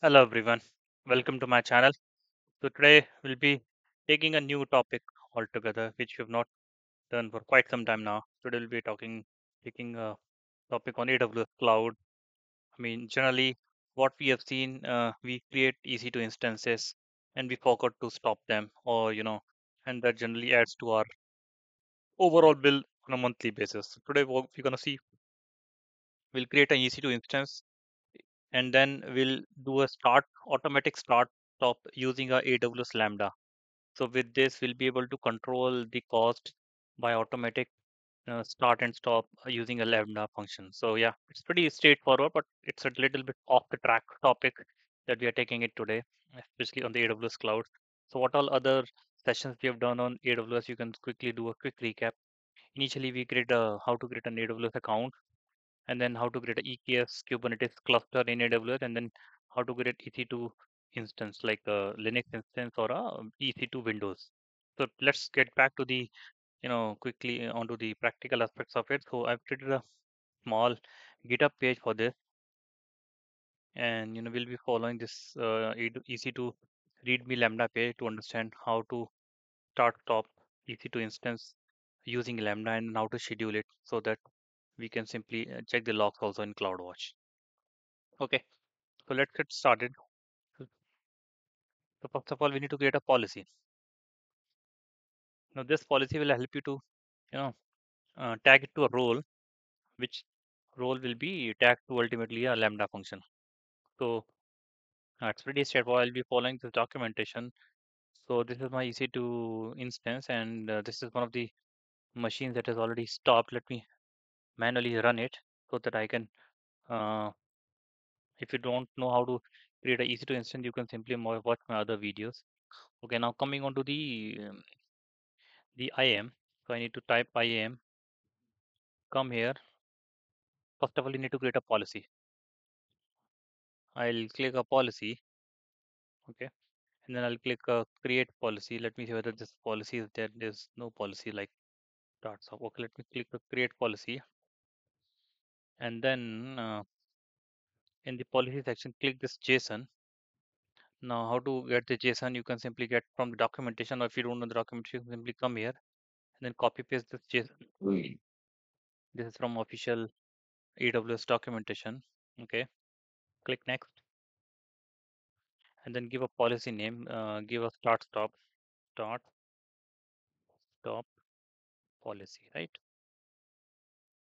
Hello everyone, welcome to my channel. So today we'll be taking a new topic altogether, which we've not done for quite some time now. Today we'll be taking a topic on AWS Cloud. I mean, generally what we have seen, we create EC2 instances and we forgot to stop them, or and that generally adds to our overall bill on a monthly basis. So today what we're gonna see, we'll create an EC2 instance. And then we'll do a automatic start stop using our AWS Lambda. So with this, we'll be able to control the cost by automatic start and stop using a Lambda function. So yeah, it's pretty straightforward, but it's a little bit off the track topic that we are taking it today, especially on the AWS cloud. So what all other sessions we have done on AWS, you can quickly do a quick recap. Initially, we created how to create an AWS account, and then how to create an EKS Kubernetes cluster in AWS, and then how to create EC2 instance like a Linux instance or a EC2 Windows. So let's get back to the, quickly onto the practical aspects of it. So I've created a small GitHub page for this, and we'll be following this EC2 README Lambda page to understand how to start stop EC2 instance using Lambda and how to schedule it so that we can simply check the logs also in CloudWatch. Okay, so let's get started. So first of all, we need to create a policy. Now this policy will help you to, tag it to a role, which role will be tagged to ultimately a Lambda function. So it's pretty straightforward. I'll be following this documentation. So this is my EC2 instance, and this is one of the machines that has already stopped. Let me manually run it so that I can, if you don't know how to create an EC2 instance, you can simply watch my other videos. Okay, now coming on to the IAM. So I need to type IAM, come here. First of all, you need to create a policy. I'll click a policy, okay, and then I'll click create policy. Let me see whether this policy is there. There's no policy like that. So okay, let me click create policy. And then in the policy section, click this JSON. Now, how to get the JSON? You can simply get from the documentation, or if you don't know the documentation, simply come here and then copy paste this JSON. This is from official AWS documentation. Okay, click next, and then give a policy name. Give a start stop policy, right?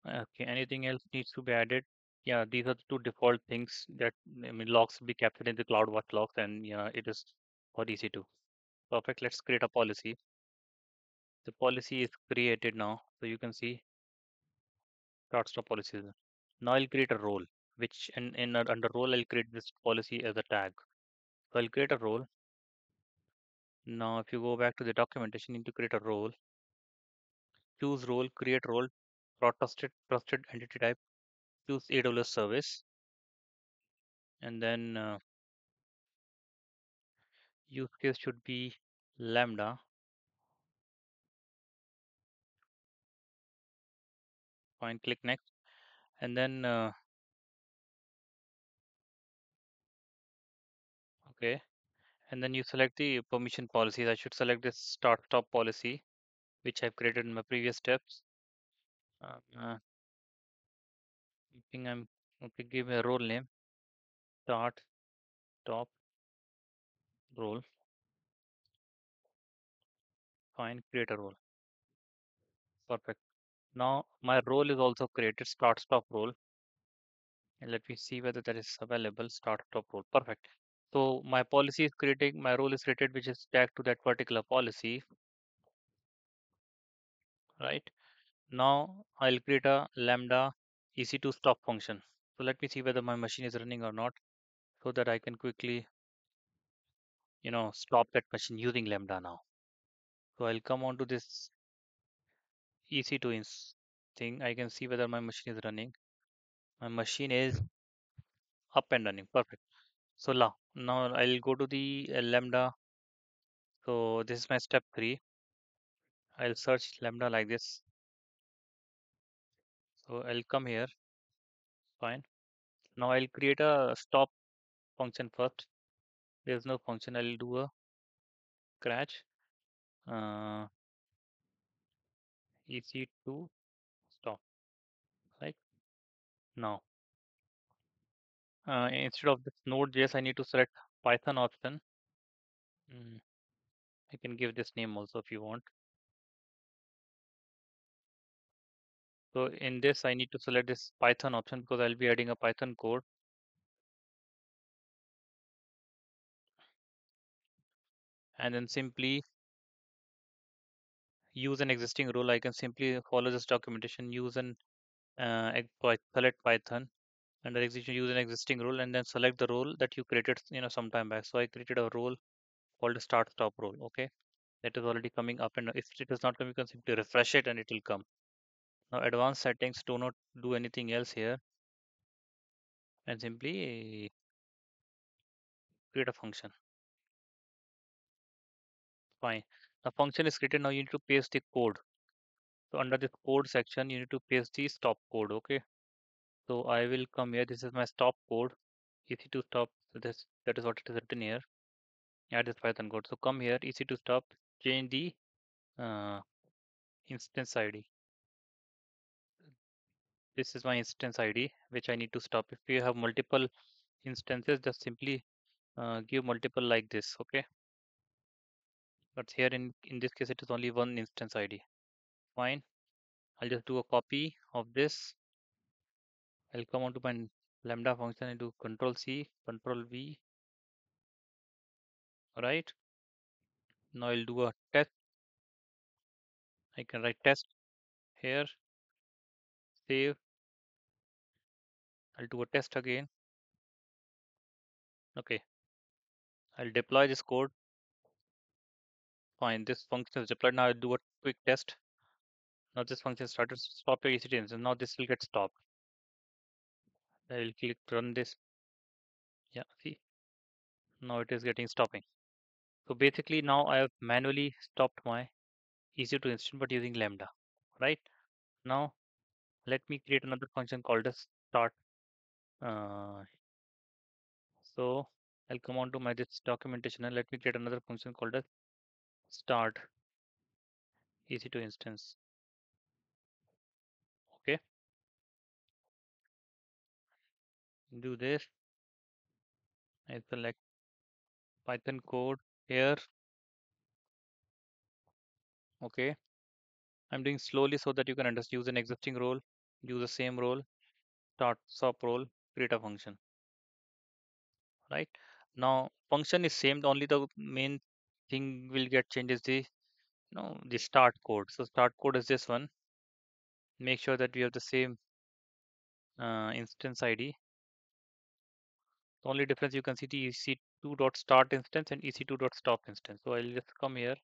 Okay, anything else needs to be added? Yeah, these are the two default things that, logs will be captured in the CloudWatch logs, and yeah, it is for EC2. Perfect, let's create a policy. The policy is created now. So you can see start stop policies. Now I'll create a role, which under role, I'll create this policy as a tag. So I'll create a role. Now, if you go back to the documentation, you need to create a role. Choose role, create role. Trusted entity type, choose AWS service, and then use case should be Lambda. Fine, click next, and then okay, and then you select the permission policies. I should select this start stop policy, which I've created in my previous steps. I think I'm okay. Give me a role name, start stop role. Fine, create a role. Perfect. Now my role is also created, start stop role. And let me see whether that is available. Start stop role. Perfect. So my policy is creating, my role is created, which is tagged to that particular policy. Right. Now I'll create a Lambda EC2 stop function. So let me see whether my machine is running or not, so that I can quickly, stop that machine using Lambda now. So I'll come on to this EC2 thing. I can see whether my machine is running. My machine is up and running. Perfect. So now I'll go to the Lambda. So this is my step 3. I'll search Lambda like this. So I'll come here. Fine. Now I'll create a stop function first. There is no function. I'll do a crash EC2 stop. Right now, instead of this Node.js, I need to select Python option. I can give this name also if you want. So in this, I need to select this Python option because I'll be adding a Python code. And then simply use an existing role. I can simply follow this documentation, use an select Python under execution, use an existing role, and then select the role that you created, you know, some time back. So I created a role called start stop role. Okay, that is already coming up, and if it is not coming, you can simply refresh it and it will come. Now advanced settings, do not do anything else here, and simply create a function. Fine. The function is created. Now you need to paste the code. So under this code section, you need to paste the stop code. Okay. So I will come here. This is my stop code. EC2 stop. So this, that is what it is written here. Add this Python code. So come here. EC2 stop. Change the instance ID. This is my instance ID which I need to stop. If you have multiple instances, just simply give multiple like this. Okay. But here in this case, it is only one instance ID. Fine. I'll just do a copy of this. I'll come on to my Lambda function and do Control C, Control V. All right. Now I'll do a test. I can write test here. Save. I'll do a test again. Okay. I'll deploy this code. Fine, this function is deployed. Now I'll do a quick test. Now this function started. Stop your EC2 instance. Now this will get stopped. I will click run this. Yeah, see, now it is getting stopping. So basically now I have manually stopped my EC2 instance but using Lambda. Right now, let me create another function called as start. So I'll come on to my this documentation and let me create another function called as start EC2 instance. Okay, do this. I select Python code here. Okay, I'm doing slowly so that you can understand. Use an existing role, use the same role, start stop role, create a function. Right now function is same, only the main thing will get changed is the the start code. So start code is this one. Make sure that we have the same instance ID. The only difference you can see the EC2.start instance and EC2.stop instance. So I'll just come here.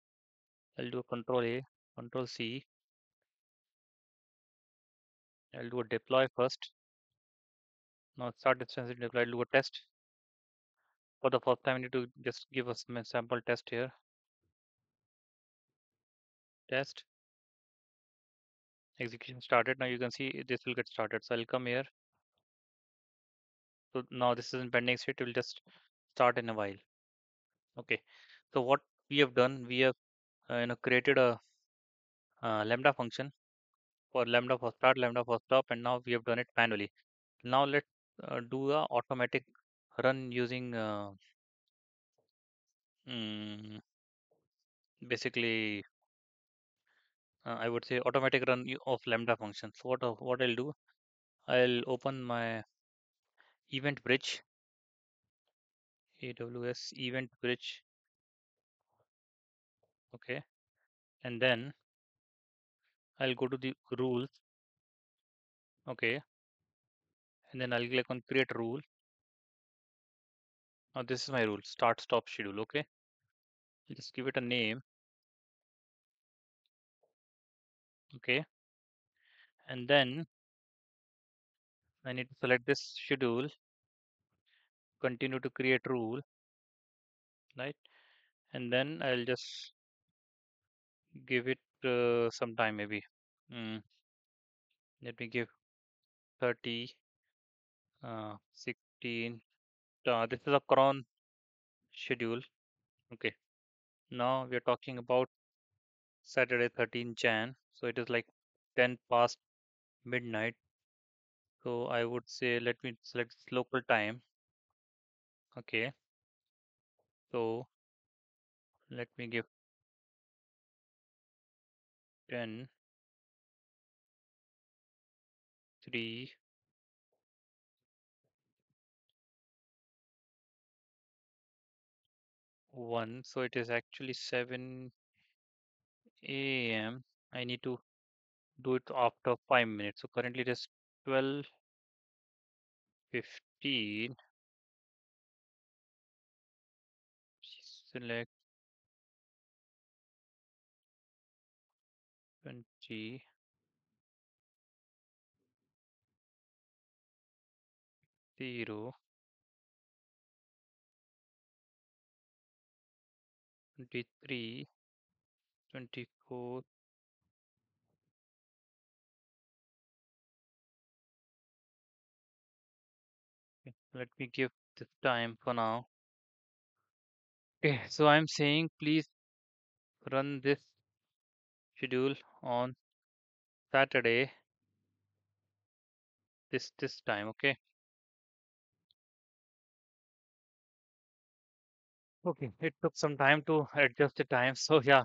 I'll do a Control A, Control C. I'll do a deploy first. Now start instance is deployed. I'll do a test. For the first time, I need to just give us a sample test here. Test. Execution started. Now you can see this will get started. So I'll come here. So now this is in pending state. It will just start in a while. Okay. So what we have done, we have created a Lambda function for Lambda for start, Lambda for stop, and now we have done it manually. Now let's do a automatic run using basically I would say automatic run of Lambda function. So what I'll do, I'll open my EventBridge, AWS EventBridge. Okay, and then I'll go to the rules. Okay, and then I'll click on create rule. Now this is my rule, start stop schedule. Okay, I'll just give it a name. Okay, and then I need to select this schedule, continue to create rule, right? And then I'll just give it some time, maybe let me give 30 16 this is a cron schedule. Okay, now we are talking about Saturday 13 Jan, so it is like 10 past midnight. So I would say let me select local time. Okay, so let me give 10:03. One, so it is actually 7 a.m. I need to do it after 5 minutes. So currently it is 12:15. Select 20. Zero. 23, 24, okay, let me give this time for now. Okay, so I'm saying please run this schedule on Saturday this time. Okay. Okay, it took some time to adjust the time. So yeah,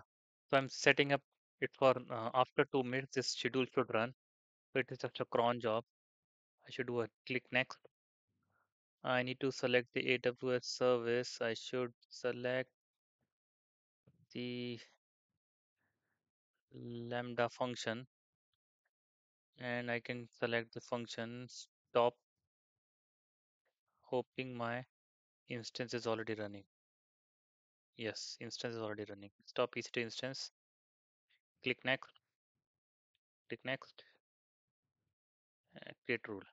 so I'm setting up it for after 2 minutes, this schedule should run. So it is just a cron job. I should do a click next. I need to select the AWS service. I should select the Lambda function. And I can select the function stop, hoping my instance is already running. Yes, instance is already running. Stop EC2 instance. Click next. Click next. Create rule.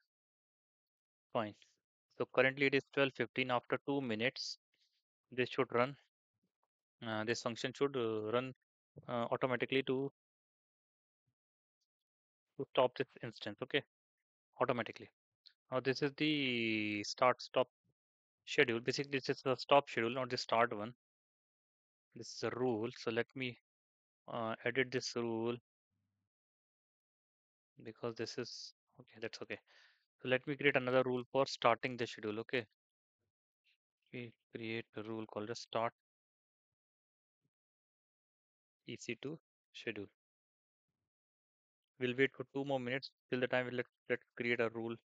Fine. So currently it is 12:15. After 2 minutes, this should run. This function should run automatically to stop this instance. Okay, automatically. Now this is the start stop schedule. Basically, this is the stop schedule, not the start one. This is a rule, so let me edit this rule because this is okay. That's okay. So let me create another rule for starting the schedule. Okay, we create a rule called the start EC2 schedule. We'll wait for 2 more minutes till the time. Let's create a rule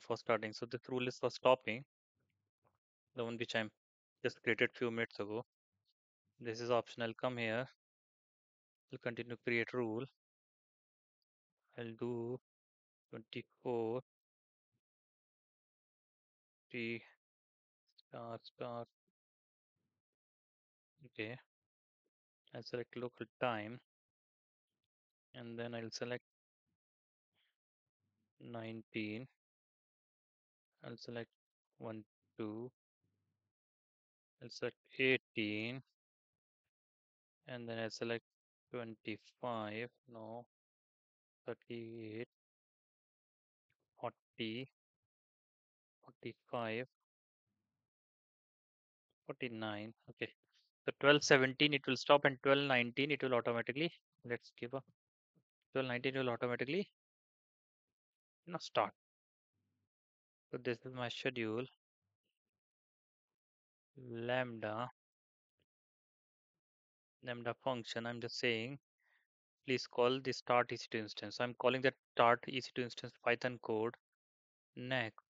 for starting. So this rule is for stopping, the one which I'm just created a few minutes ago. This is optional. Come here. We'll continue to create rule. I'll do 24. 3 star star. Okay. I'll select local time. And then I'll select 19. I'll select 12. I'll select 18. And then I select 25, no, 38, 40, 45, 49. Okay, so 12:17 it will stop, and 12:19 it will automatically. Let's give up. 12:19 will automatically, start. So this is my schedule. Lambda function. I'm just saying, please call the start EC2 instance. I'm calling that start EC2 instance Python code. Next.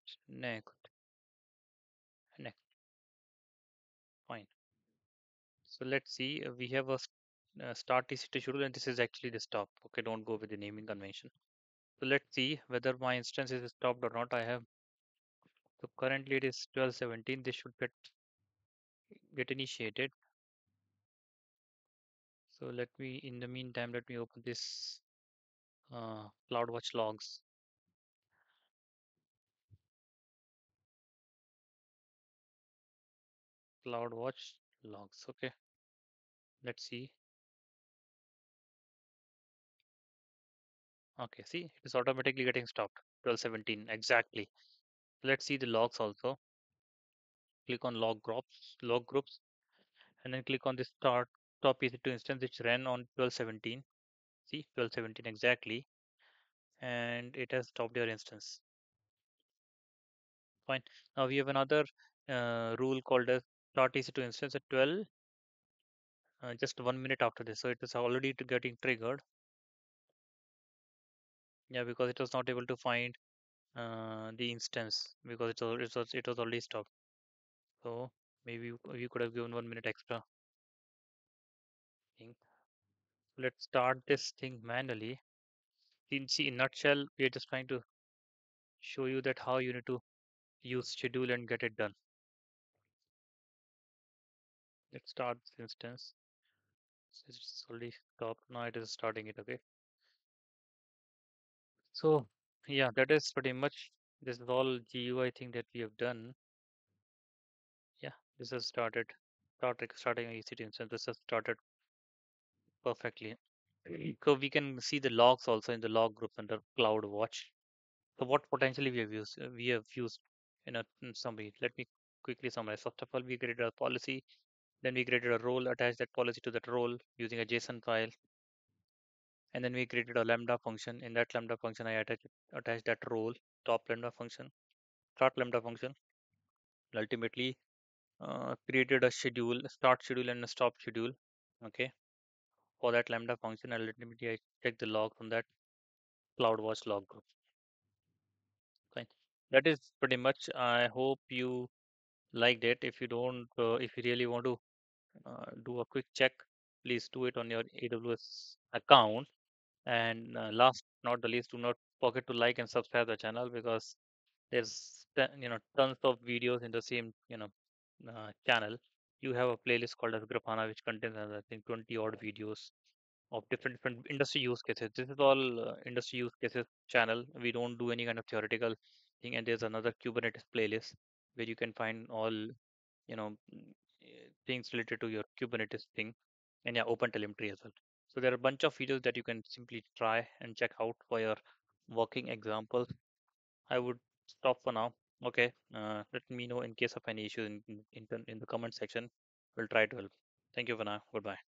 Fine. So let's see. We have a start EC2 schedule, and this is actually the stop. Okay, don't go with the naming convention. So let's see whether my instance is stopped or not. I have. So currently it is 12:17. This should get initiated. So let me, in the meantime, let me open this CloudWatch logs. CloudWatch logs, okay. Let's see. Okay, see, it is automatically getting stopped. 12:17, exactly. Let's see the logs also. click on log groups, and then click on the start top EC2 instance, which ran on 12/17. See, 12/17 exactly, and it has stopped your instance. Fine. Now we have another rule called as start EC2 instance at 12. Just 1 minute after this, so it is already getting triggered. Yeah, because it was not able to find the instance because it was already stopped. So maybe you could have given 1 minute extra. Let's start this thing manually. In nutshell, we are just trying to show you that how you need to use schedule and get it done. Let's start this instance. It's already stopped. Now it is starting it. Okay. So yeah, that is pretty much this is all GUI thing that we have done. Yeah, this has started. Starting an EC2 instance. This has started perfectly. So we can see the logs also in the log group under CloudWatch. So what potentially we have used in summary. Let me quickly summarize. First of all, we created a policy. Then we created a role, attached that policy to that role using a JSON file. And then we created a Lambda function. In that Lambda function, I attached that role, top Lambda function, start Lambda function. And ultimately, created a schedule, start schedule and a stop schedule. Okay. For that Lambda function, and ultimately, I check the log from that CloudWatch log group. Okay. That is pretty much, I hope you liked it. If you don't, if you really want to do a quick check, please do it on your AWS account. And last not the least, do not forget to like and subscribe the channel, because there's tons of videos in the same channel. You have a playlist called as Grafana, which contains I think 20 odd videos of different industry use cases. This is all industry use cases channel. We don't do any kind of theoretical thing. And there's another Kubernetes playlist where you can find all things related to your Kubernetes thing, and yeah, open telemetry as well. So there are a bunch of videos that you can simply try and check out for your working examples. I would stop for now. Okay, let me know in case of any issues in the comment section. We'll try to help. Thank you for now. Goodbye.